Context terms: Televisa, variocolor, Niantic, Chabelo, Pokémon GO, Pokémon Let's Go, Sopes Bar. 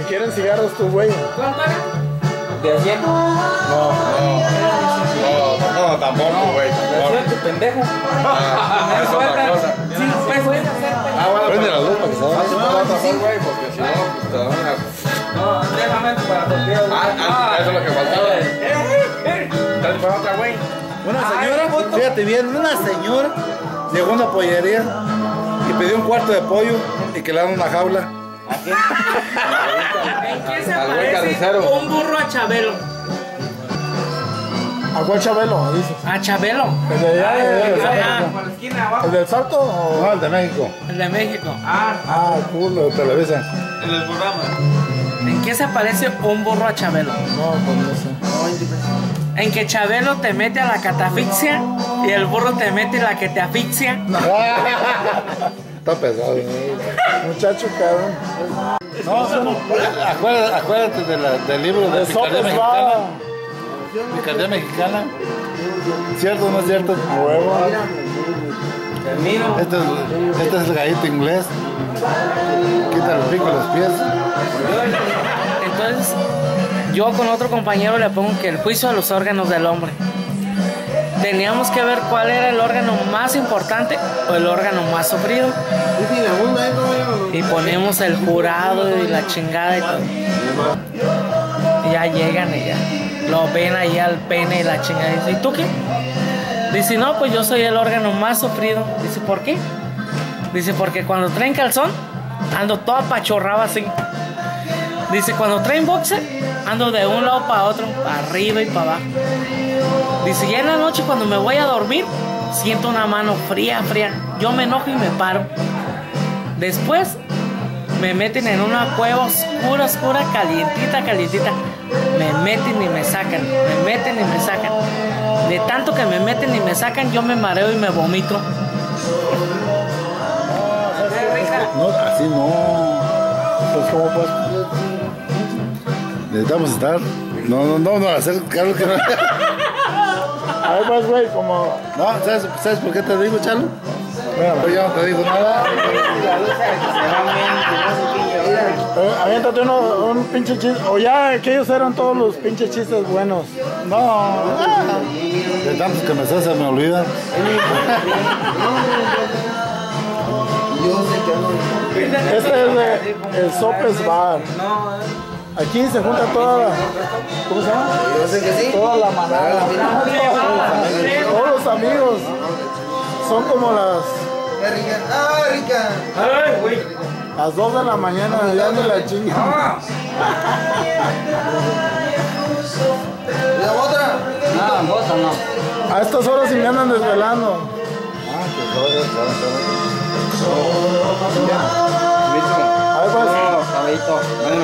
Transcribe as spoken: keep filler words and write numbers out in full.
¿Me quieren cigarros tu güey? ¿De cien? No, no, no, no, tampoco, güey. ¿De cien, pendejo? Ah, es otra cosa. cinco pesos. Ah, bueno, prende la luz para que se vaya. Porque si no, te da una... No, déjame para tortillas. Ah, eso es lo que faltaba. ¿Estás para otra, güey? Una señora, fíjate bien, una señora llegó a una pollería y pidió un cuarto de pollo y que le dan una jaula. ¿A quién? ¿En quién se parece un burro a Chabelo? ¿A cuál Chabelo? Dices. ¿A Chabelo? ¿El de allá? ¿El del Salto o no, el de México? El de México. Ah, ah, el culo de Televisa. El del programa. ¿En qué se parece un burro a Chabelo? No, pues no sé. En que Chabelo te mete a la catafixia y el burro te mete la que te asfixia. No. Está pesado, ¿no? Muchacho, cabrón. No, no, no. Acuérdate, acuérdate de la, del libro de Sopes Bar. Picardía mexicana. ¿Cierto o no es cierto? Nuevo. Este es, este es el gallito inglés. Quita los picos los pies. Entonces... yo con otro compañero le pongo que el juicio a los órganos del hombre. Teníamos que ver cuál era el órgano más importante o el órgano más sufrido. Y ponemos el jurado y la chingada y todo. Y ya llegan y ya lo ven ahí al pene y la chingada. Dice, ¿y tú qué? Dice, no, pues yo soy el órgano más sufrido. Dice, ¿por qué? Dice, porque cuando traen calzón, ando toda pachorraba así. Dice, cuando traen boxer, ando de un lado para otro, para arriba y para abajo. Dice, ya en la noche cuando me voy a dormir, siento una mano fría, fría. Yo me enojo y me paro. Después, me meten en una cueva oscura, oscura, calientita, calientita. Me meten y me sacan, me meten y me sacan. De tanto que me meten y me sacan, yo me mareo y me vomito. No, así no. Pues, ¿cómo pues? Necesitamos estar. No, no, no, no, hacer Carlos que no. A ver, pues, güey, como. No, ¿sabes, ¿sabes por qué te digo, Chalo? Bueno, yo no te digo nada. eh, aviéntate uno, un pinche chiste. O ya, aquellos eran todos los pinches chistes buenos. No. Ah. De tantos que me sé, se me olvida. Este es de, el Sopes Bar. Aquí se junta toda la... ¿cómo se llama? Yo sé que sí. Toda la manada. Todos los amigos. Son como las... las dos de la mañana, ya ni la chinga. ¿La otra? No, otra no. A estas horas si me andan desvelando. Ah, que todo. A ver, pues.